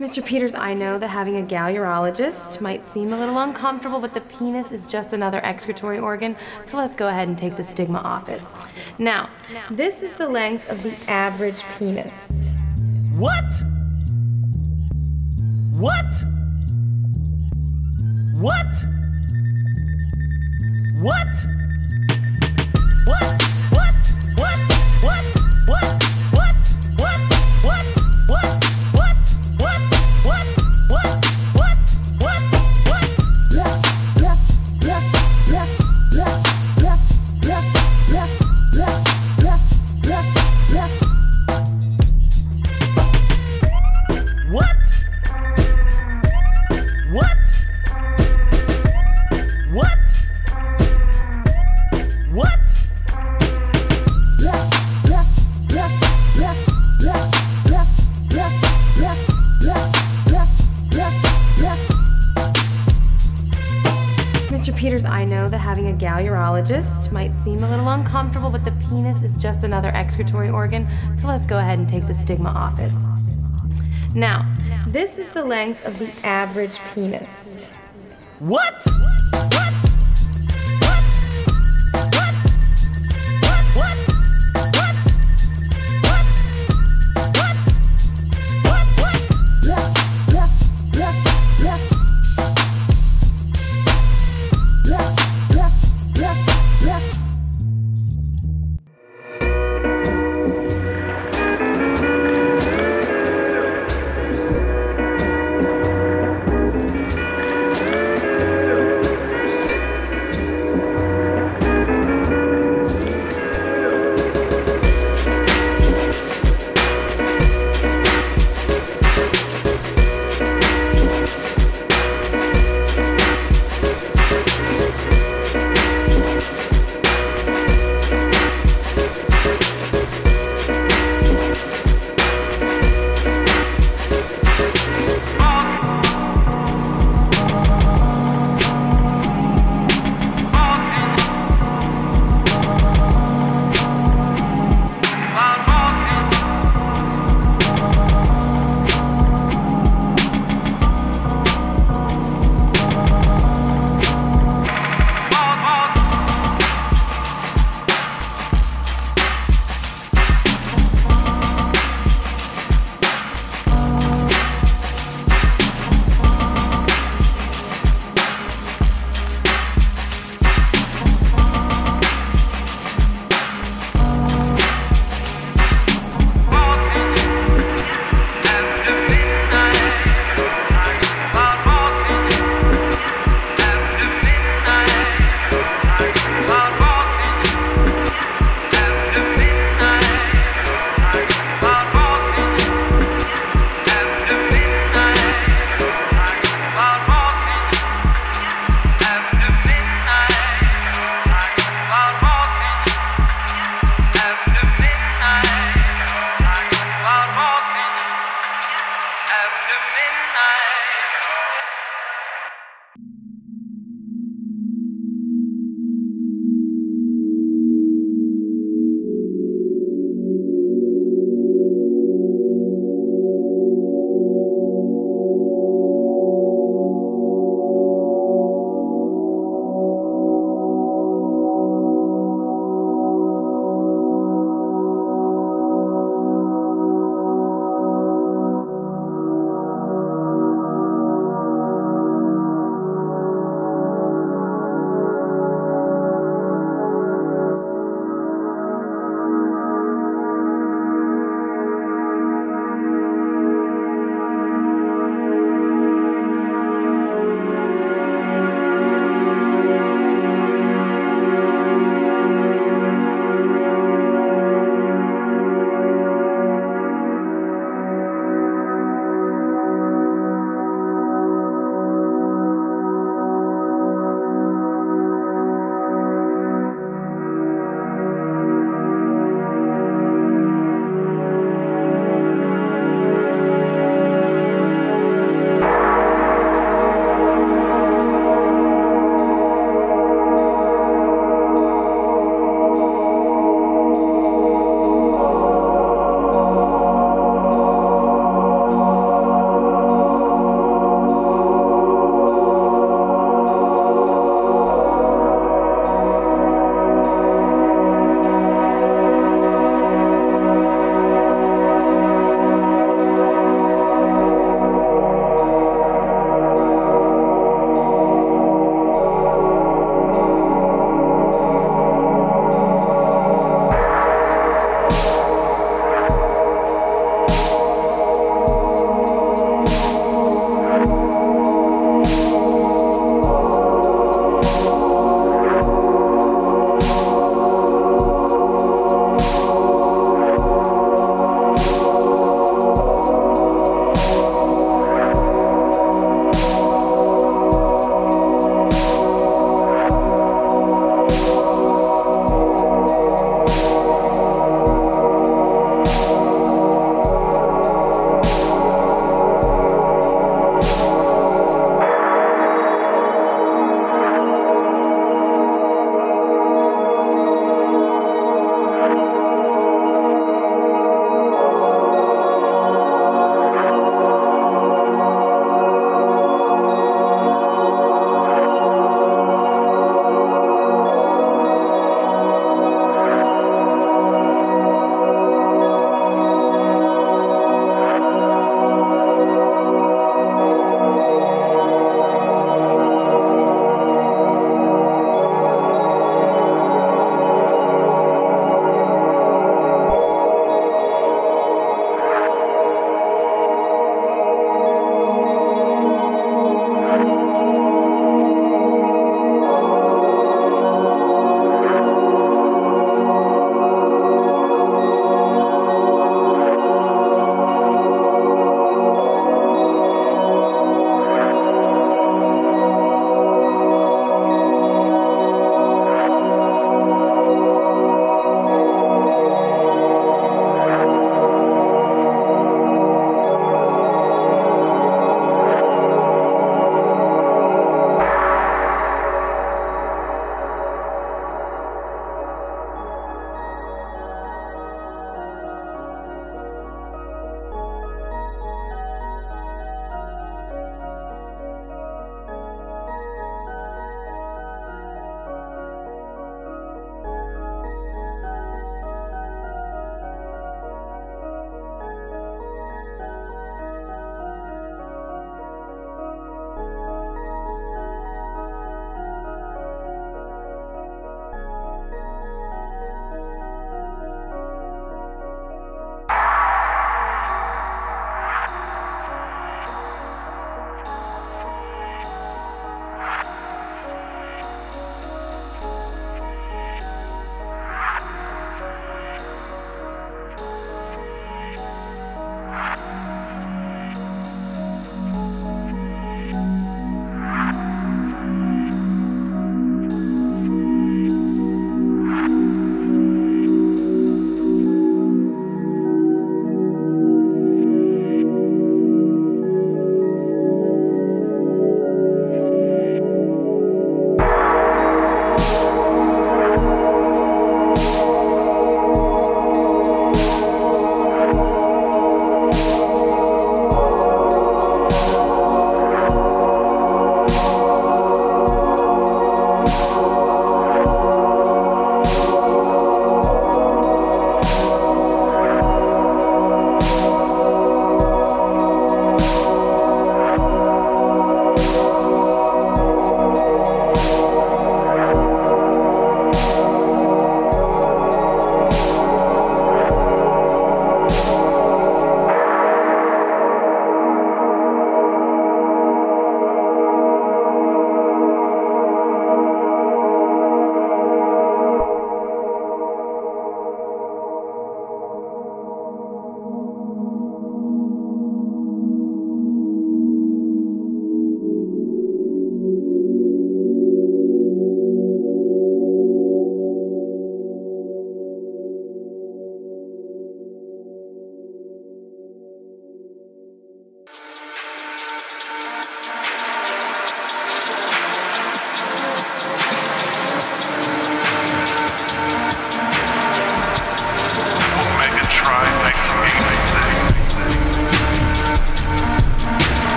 Mr. Peters, I know that having a gal urologist might seem a little uncomfortable, but the penis is just another excretory organ, so let's go ahead and take the stigma off it. Now, this is the length of the average penis. What? What? What? What? What? What? What? What? What? What? What? What? What? Mr. Peters, I know that having a gal urologist might seem a little uncomfortable, but the penis is just another excretory organ, so let's go ahead and take the stigma off it. Now, this is the length of the average penis. What? What?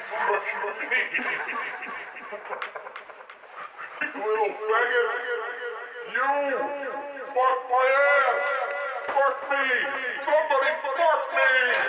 but me. Little faggot, you fuck my ass. Fuck me. Somebody fuck me.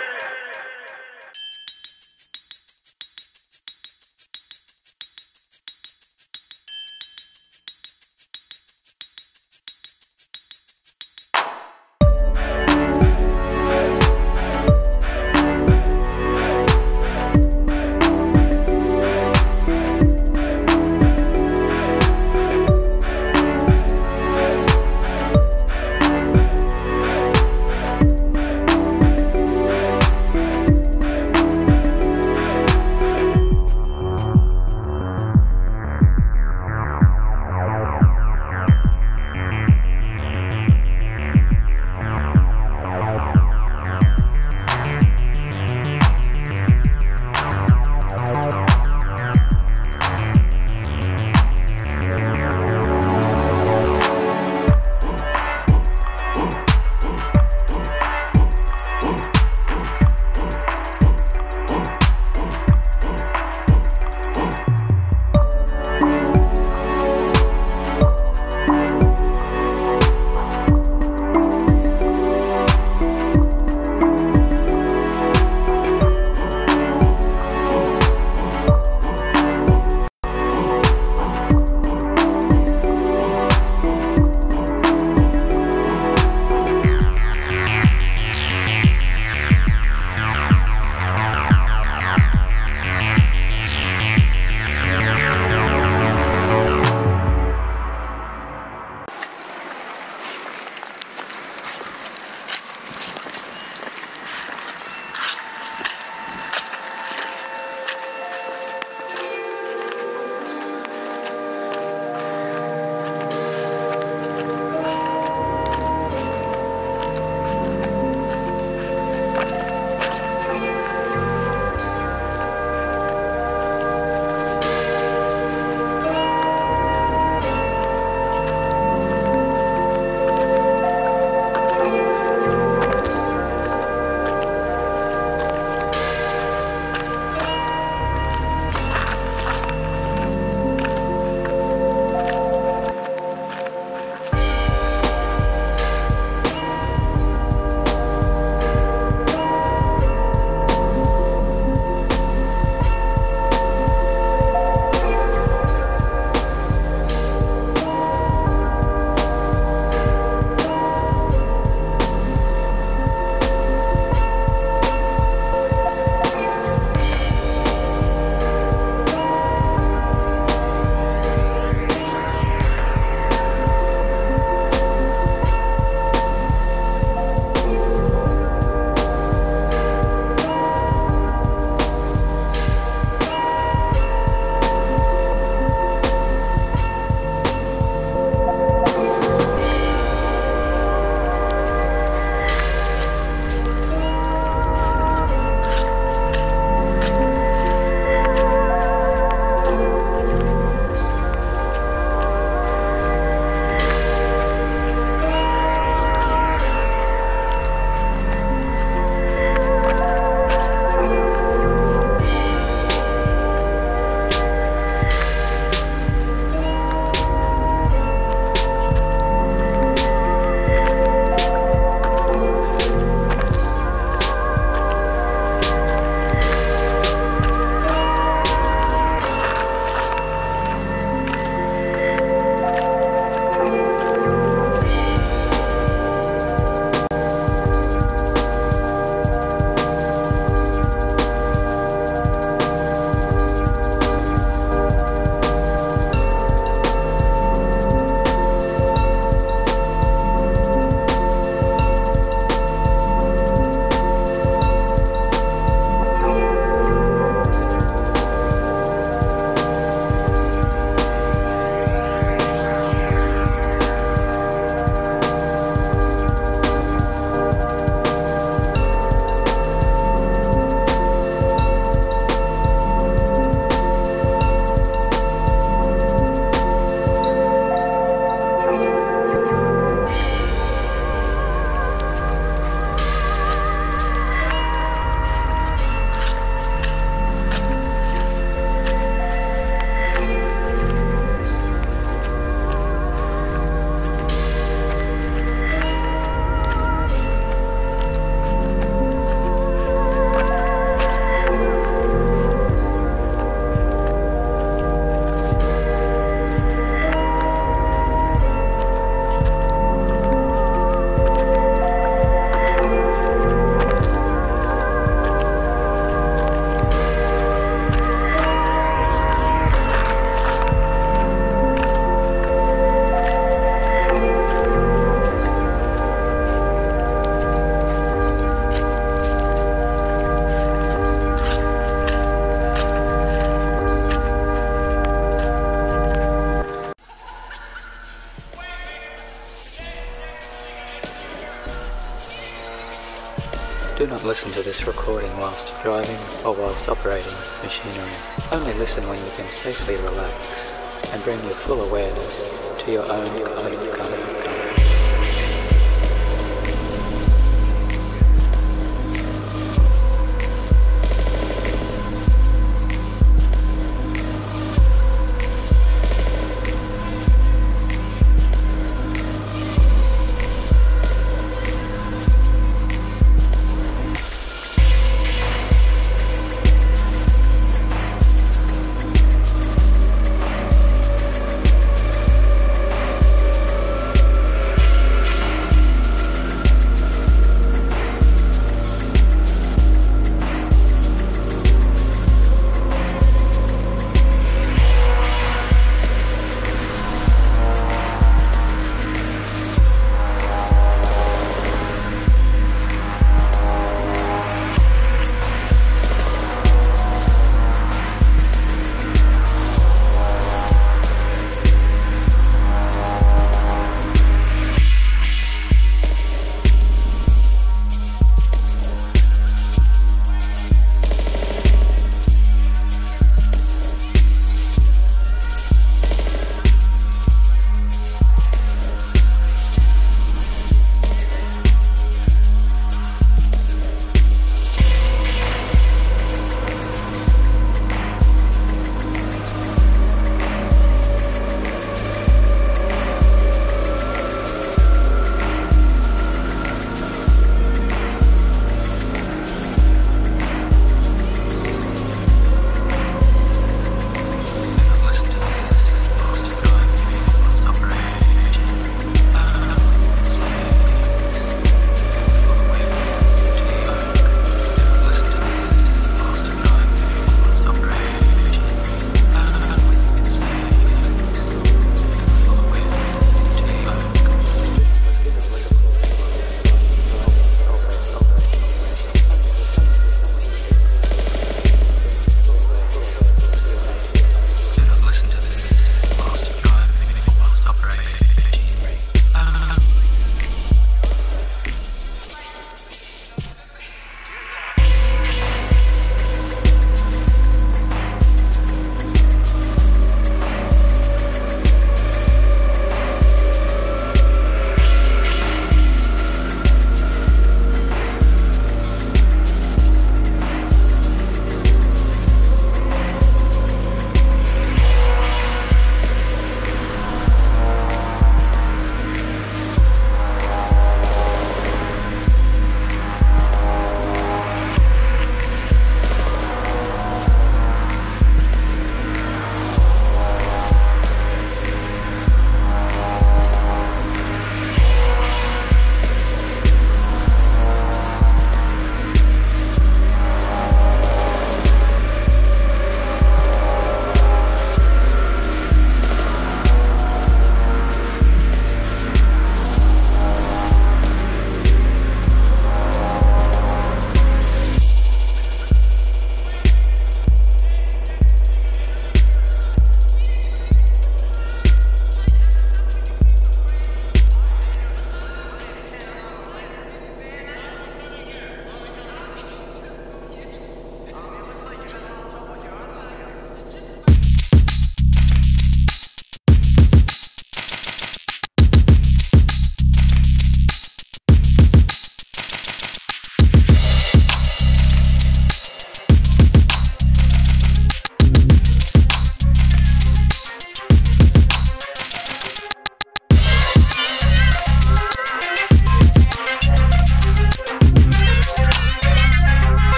Do not listen to this recording whilst driving or whilst operating machinery. Only listen when you can safely relax and bring your full awareness to your own complete comfort.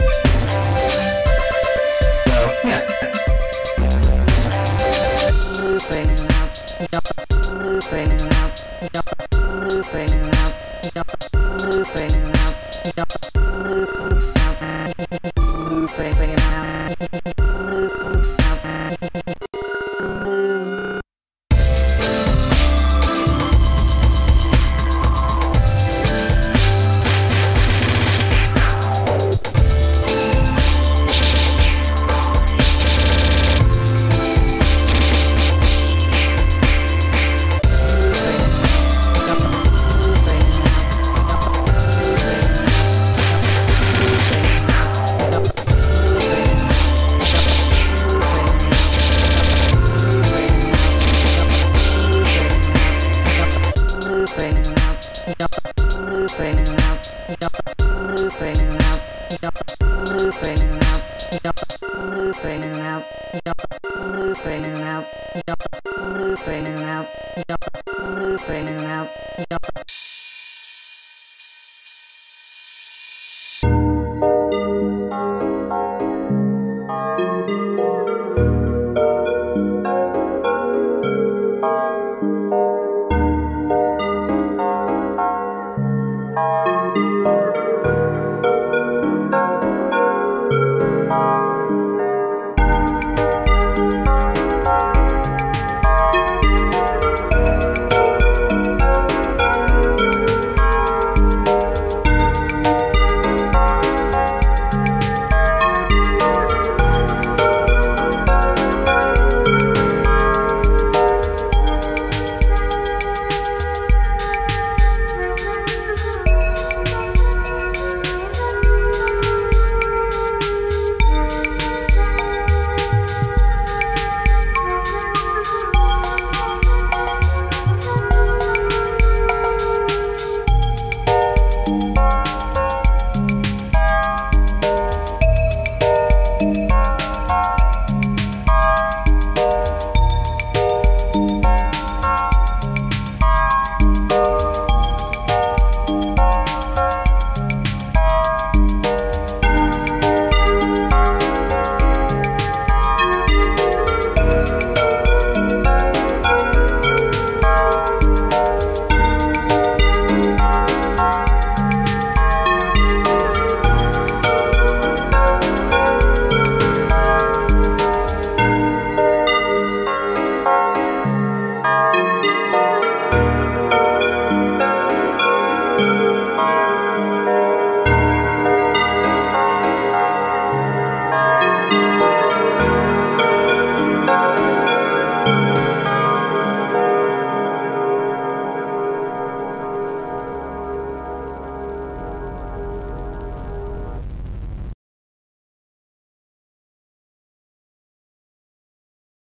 Looping out, looping out, looping out.